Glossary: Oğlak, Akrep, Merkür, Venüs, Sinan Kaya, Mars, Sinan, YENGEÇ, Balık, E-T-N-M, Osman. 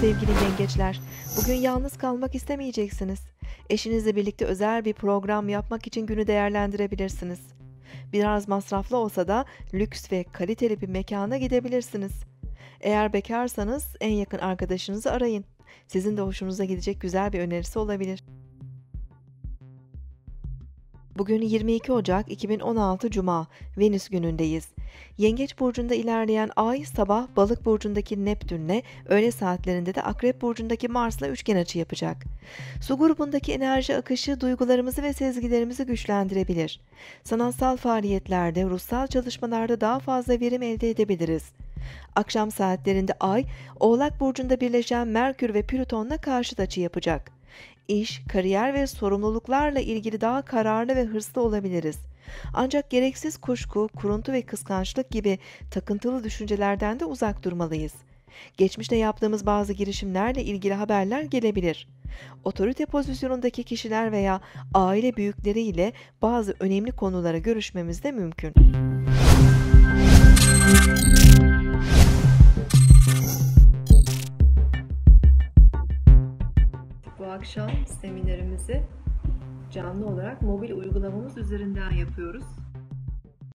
sevgili yengeçler. Bugün yalnız kalmak istemeyeceksiniz. Eşinizle birlikte özel bir program yapmak için günü değerlendirebilirsiniz. Biraz masraflı olsa da lüks ve kaliteli bir mekana gidebilirsiniz. Eğer bekarsanız en yakın arkadaşınızı arayın. Sizin de hoşunuza gidecek güzel bir önerisi olabilir. Bugün 22 Ocak 2016 Cuma, Venüs günündeyiz. Yengeç burcunda ilerleyen ay sabah Balık burcundaki Neptün'le, öğle saatlerinde de Akrep burcundaki Mars'la üçgen açı yapacak. Su grubundaki enerji akışı duygularımızı ve sezgilerimizi güçlendirebilir. Sanatsal faaliyetlerde, ruhsal çalışmalarda daha fazla verim elde edebiliriz. Akşam saatlerinde ay, Oğlak burcunda birleşen Merkür ve Plüton'la karşıt açı yapacak. İş, kariyer ve sorumluluklarla ilgili daha kararlı ve hırslı olabiliriz. Ancak gereksiz kuşku, kuruntu ve kıskançlık gibi takıntılı düşüncelerden de uzak durmalıyız. Geçmişte yaptığımız bazı girişimlerle ilgili haberler gelebilir. Otorite pozisyonundaki kişiler veya aile büyükleriyle bazı önemli konulara görüşmemiz de mümkün. Bu akşam seminerimizi canlı olarak mobil uygulamamız üzerinden yapıyoruz.